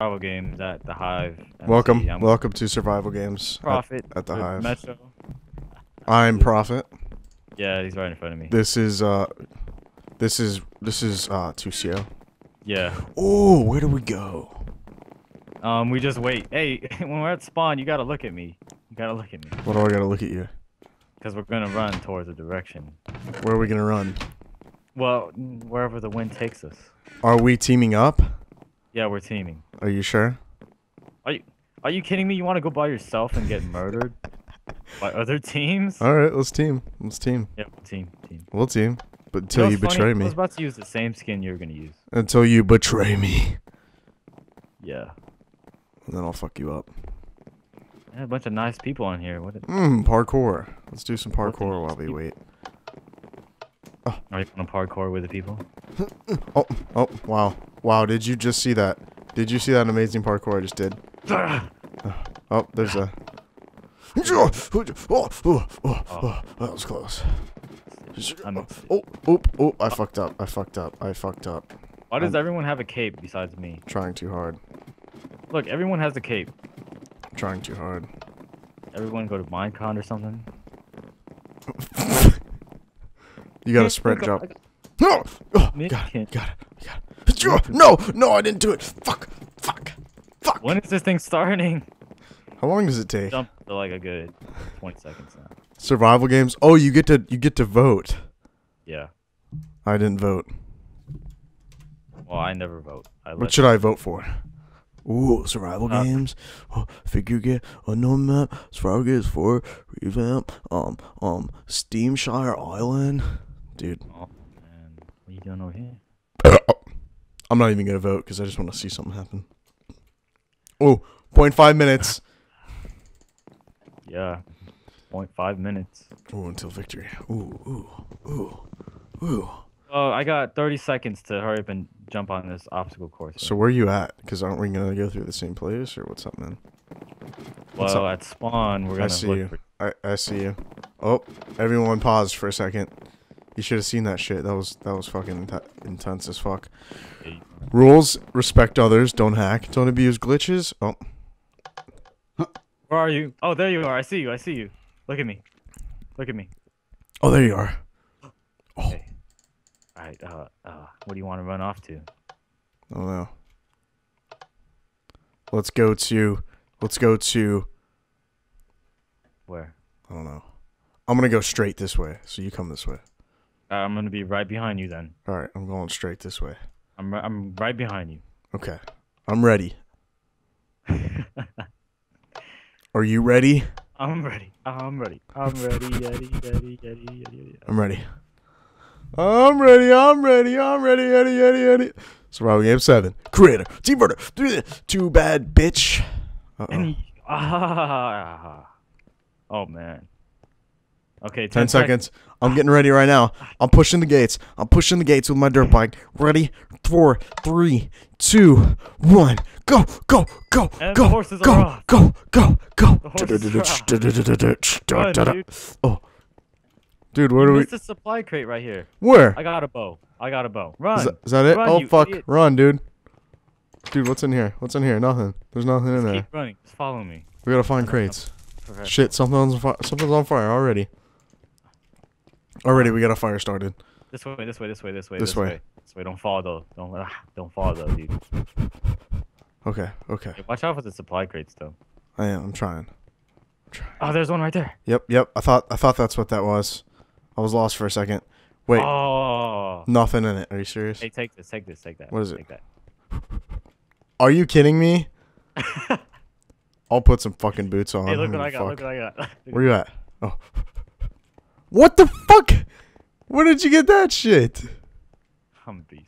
Survival Games at the Hive. MC. Welcome to Survival Games. Prophet at the Hive. Metro. I'm Prophet. Yeah, he's right in front of me. This is 2CO. Yeah. Oh, where do we go? We just wait. Hey, when we're at spawn, you gotta look at me. You gotta look at me. What do I gotta look at you? Because we're gonna run towards a direction. Where are we gonna run? Well, wherever the wind takes us. Are we teaming up? Yeah, we're teaming. Are you sure? Are you kidding me? You want to go by yourself and get murdered by other teams? All right, let's team. Let's team. Yeah, team. We'll team, but until you betray me. I was about to use the same skin you're gonna use. Until you betray me. Yeah. And then I'll fuck you up. Yeah, a bunch of nice people on here. What? Parkour. Let's do some parkour while we wait. Oh. Are you gonna parkour with the people? Oh! Wow! Wow! Did you just see that? Did you see that amazing parkour I just did? Oh, there's a. Oh, that was close. Oh! I fucked up! I fucked up! Why does everyone have a cape besides me? Trying too hard. Look, everyone has a cape. I'm trying too hard. Everyone go to Minecon or something. You gotta sprint jump. No! Oh, got it. No, I didn't do it. Fuck. When is this thing starting? How long does it take? Jump for like a good 20 seconds now. Survival games? Oh, you get to vote. Yeah. I didn't vote. Well, I never vote. What should I vote for? Ooh, survival games, figure game, unknown map, survival games 4, revamp, Steamshire Island, dude. Oh, man. What are you doing over here? I'm not even gonna vote because I just want to see something happen. Oh, 0.5 minutes. Yeah, 0.5 minutes. Oh, until victory. Ooh. Oh, I got 30 seconds to hurry up and jump on this obstacle course. So where are you at? Because aren't we going to go through the same place, or what's up, man? Well, at spawn, we're going to look for... I see you. Oh, everyone paused for a second. You should have seen that shit. That was fucking intense as fuck. Eight. Rules, respect others, don't hack, don't abuse glitches. Oh. Where are you? Oh, there you are. I see you. Look at me. Oh, there you are. Oh. Okay. Alright, what do you want to run off to? I don't know. Let's go to... Where? I don't know. I'm gonna go straight this way, so you come this way. I'm gonna be right behind you then. Alright, I'm going straight this way. I'm right behind you. Okay. I'm ready. Are you ready? I'm ready. I'm ready. Survival Game 7. Creator. Team murder. Too bad, bitch. Oh, man. Okay, 10 seconds. I'm getting ready right now. I'm pushing the gates with my dirt bike. Ready? 4, 3, 2, 1. Go. And the horses are off. Go. Oh. Dude, where do we... It's a supply crate right here. Where? I got a bow. Run. Is that it? Run, oh, fuck. Idiot. Run, dude. Dude, what's in here? Nothing. There's nothing in there. Keep running. Just follow me. We gotta find crates. Okay. Shit, something's on fire already. Already, we got a fire started. This way. This way. Don't fall, though. Don't fall, though, dude. Okay. Hey, watch out for the supply crates, though. I am. I'm trying. Oh, there's one right there. Yep. I thought that's what that was. I was lost for a second. Wait. Oh. Nothing in it. Are you serious? Hey, take this, take that. What is it? Take that. Are you kidding me? I'll put some fucking boots on. Hey, look what I got. Where you at? Oh. What the fuck? Where did you get that shit? I'm a beast.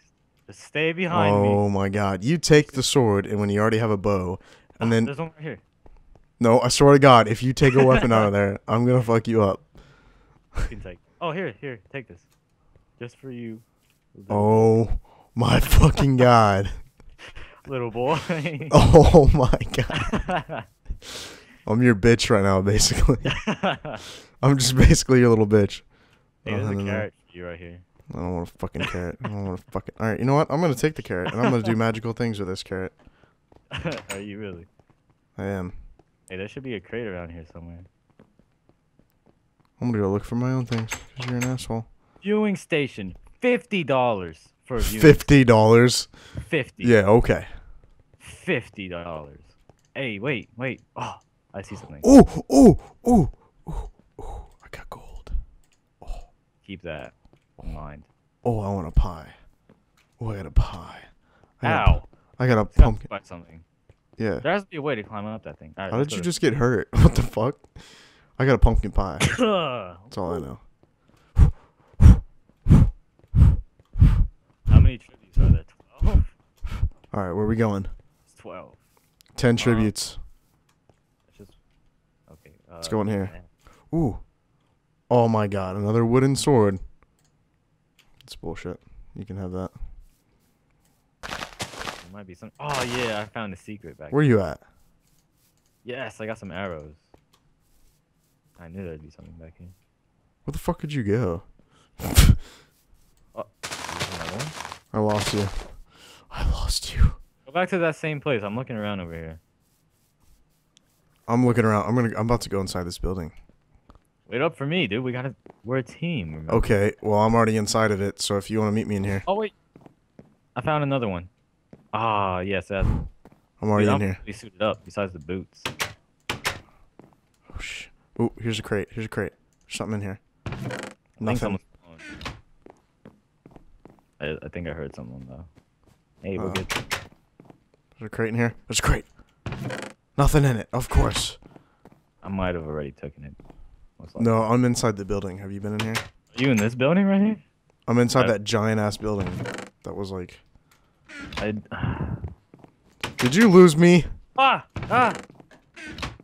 Just stay behind me. Oh my god. You take the sword, and when you already have a bow, and then... There's one right here. No, I swear to God, if you take a weapon out of there, I'm gonna fuck you up. Oh, here, take this, just for you. Oh my fucking god, little boy. Oh my god, I'm your bitch right now, basically. I'm just basically your little bitch. Hey, there's a carrot for you right here. I don't want a fucking carrot. All right, you know what? I'm gonna take the carrot, and I'm gonna do magical things with this carrot. Are you really? I am. Hey, there should be a crate around here somewhere. I'm gonna go look for my own things, because you're an asshole. Viewing station. $50 for a viewing station. $50? 50. Yeah, okay. $50. Hey, wait, wait. Oh, I see something. Oh, oh, oh, oh, oh. I got gold. Oh. Keep that in mind. Oh, I want a pie. Oh, I got a pie. Ow. I got a pumpkin. By something. Yeah. There has to be a way to climb up that thing. Right, how did you just get hurt? What the fuck? I got a pumpkin pie. That's all I know. How many tributes are there? 12? All right, where are we going? It's 12. 10 tributes. Just, okay. Let's go in here. Man. Ooh. Oh, my God. Another wooden sword. It's bullshit. You can have that. There might be some. Oh, yeah. I found a secret back there. Where you at? Yes, I got some arrows. I knew there'd be something back here. Where the fuck did you go? Oh, I lost you. I lost you. Go back to that same place. I'm looking around over here. I'm looking around. I'm about to go inside this building. Wait up for me, dude. We're a team. Remember? Okay. Well, I'm already inside of it. So if you want to meet me in here. Oh wait. I found another one. Ah, yes. That's... I'm already in here. We suited up. Besides the boots. Oh shit. Oh, here's a crate. Here's a crate. There's something in here. Nothing. I think I heard something though. Hey, we'll get. There's a crate in here. There's a crate. Nothing in it, of course. I might have already taken it. No, I'm inside the building. Have you been in here? Are you in this building right here? I'm inside that giant ass building. That was like. Did you lose me? Ah! Ah!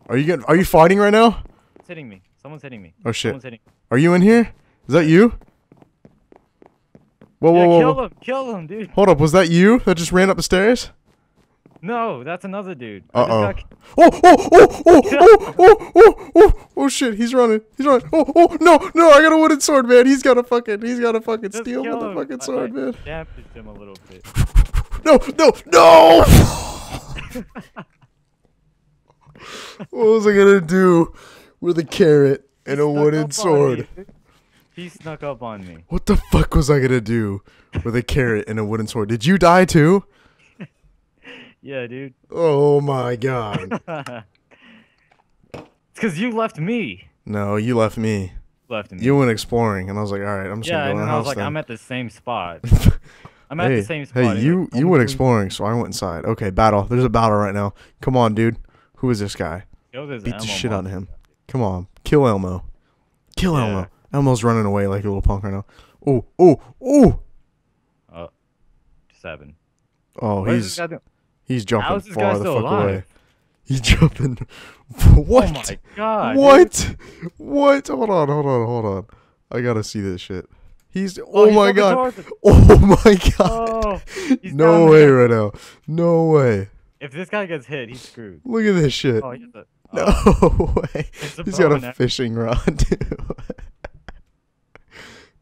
Are you fighting right now? Hitting me. Someone's hitting me. Oh shit. Me. Are you in here? Is that you? Whoa, yeah, whoa, whoa. Kill him, dude. Hold up, was that you that just ran up the stairs? No, that's another dude. Uh oh. Oh, oh, oh, oh, oh, oh, oh, oh, oh, shit, he's running. He's running. Oh, oh, no, no, I got a wooden sword, man. He's got a fucking just steel with a fucking sword, man. Damaged him a little bit. No, no, no! What was I gonna do? With a carrot and a wooden sword. He snuck up on me. What the fuck was I gonna do with a carrot and a wooden sword? Did you die too? Yeah, dude. Oh my God. It's because you left me. No, you left me. You went exploring, and I was like, all right, I'm just gonna go in the house. Yeah, and I was like, then. I'm at the same spot. I'm at the same spot. Hey, you went exploring, so I went inside. Okay, battle. There's a battle right now. Come on, dude. Who is this guy? Yo, beat the shit out of him. Come on, kill Elmo. Kill Elmo. Elmo's running away like a little punk right now. Oh, oh, oh. 7. Oh, he's jumping far the fuck away. He's jumping. What? Oh my God. What? Dude. What? Hold on, hold on, hold on. I gotta see this shit. He's. Oh my God. Oh my God. No way right now. No way. If this guy gets hit, he's screwed. Look at this shit. Oh, he's a. No way. He's got a fishing rod, too.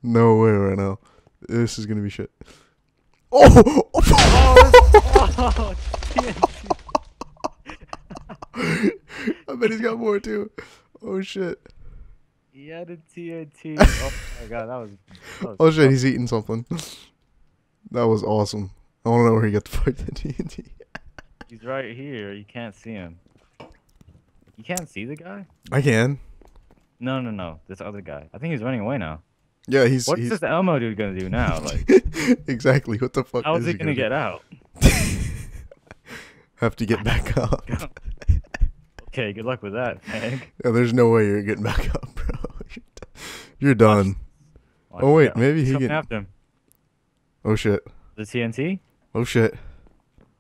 No way right now. This is going to be shit. Oh! Oh, I bet he's got more, too. Oh, shit. He had a TNT. Oh, my God. That was oh, shit. Tough. He's eating something. That was awesome. I want to know where he got the fuck the TNT. He's right here. You can't see him. You can't see the guy? I can. No, no, no. This other guy. I think he's running away now. Yeah, he's... What's this Elmo dude gonna do now? Like, exactly. What the fuck how is he gonna get out? Have to get back up. Okay, good luck with that, Hank. Yeah, there's no way you're getting back up, bro. You're done. Oh, wait. Maybe he can... after him. Oh, shit. The TNT? Oh, shit.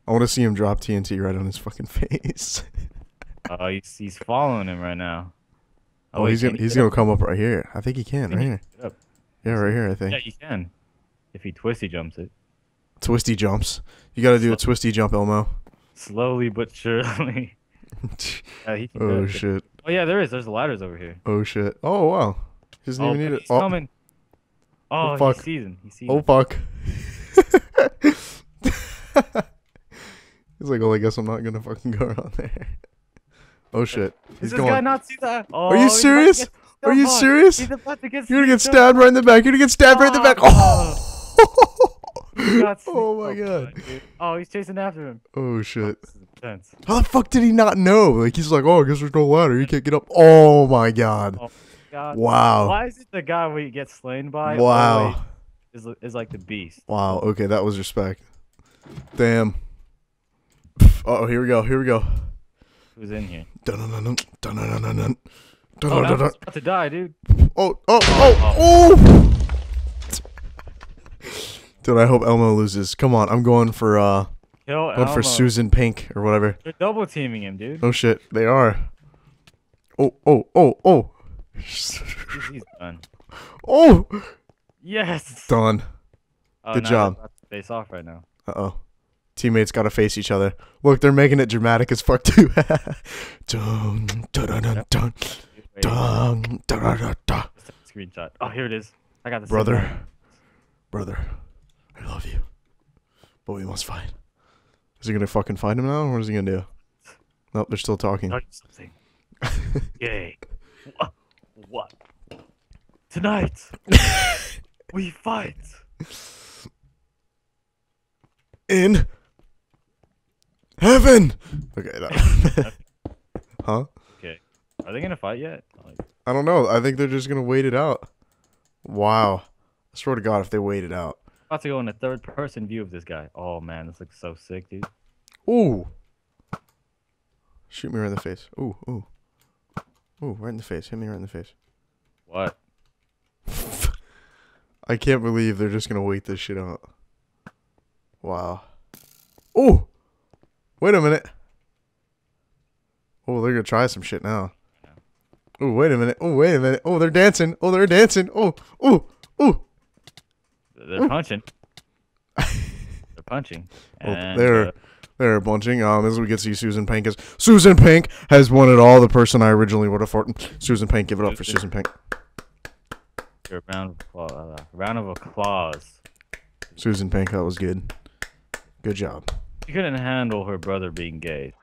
I want to see him drop TNT right on his fucking face. Oh, he's following him right now. Oh, wait, he's gonna come up right here. I think he can right here. Yeah, right here. I think. Yeah, he can. If he twisty jumps it. Twisty jumps. You gotta do a twisty jump, Elmo. Slowly but surely. Yeah, he can oh shit. Oh yeah, there is. There's ladders over here. Oh shit. Oh wow. He doesn't even need it. He's coming. Oh, fuck. He sees him. He sees him. Oh fuck. He's like, well, I guess I'm not gonna fucking go around there. Oh shit. Does this guy not see that? Oh, are you serious? Are you serious? You're gonna get stabbed right in the back. You're gonna get stabbed right in the back. Oh, oh my god. Oh, he's chasing after him. Oh shit. How the fuck did he not know? Like, he's like, oh, I guess there's no ladder. You can't get up. Oh my god. Oh my god. Wow. Why is it the guy we get slain by? Wow. Is like the beast. Wow. Okay, that was respect. Damn. Oh, here we go. Here we go. Who's in here? Dun dun dun dun dun dun dun. Oh, I'm about to die, dude. Oh, oh, oh, oh! Dude, I hope Elmo loses. Come on, I'm going for for Susan Pink or whatever. They're double teaming him, dude. Oh shit, they are. Oh, oh, oh, oh! He's done. Oh! Yes. Done. Oh, good job. Face off right now. Uh oh. Teammates gotta face each other. Look, they're making it dramatic as fuck too. Screenshot. Oh, here it is. I got this. Brother, I love you, but we must fight. Is he gonna fucking find him now, or what is he gonna do? Nope, they're still talking. Something. Yay! What? Tonight we fight. In heaven. Okay. No. Huh? Okay. Are they gonna fight yet? Like, I don't know. I think they're just gonna wait it out. Wow. I swear to God, if they wait it out. About to go in a third-person view of this guy. Oh man, this looks so sick, dude. Ooh. Shoot me right in the face. Ooh, ooh, ooh, right in the face. Hit me right in the face. What? I can't believe they're just gonna wait this shit out. Wow. Oh! Wait a minute. Oh, they're gonna try some shit now. Oh, wait a minute. Oh, wait a minute. Oh, they're dancing. Oh, they're dancing. Oh, oh, oh. They're punching. They're punching. And, they're punching. As we get to see Susan Pink is. Susan Pink has won it all. The person I originally would have fought. Susan Pink, give it up for Susan Pink. Your round of applause. Susan Pink, that was good. Good job. She couldn't handle her brother being gay.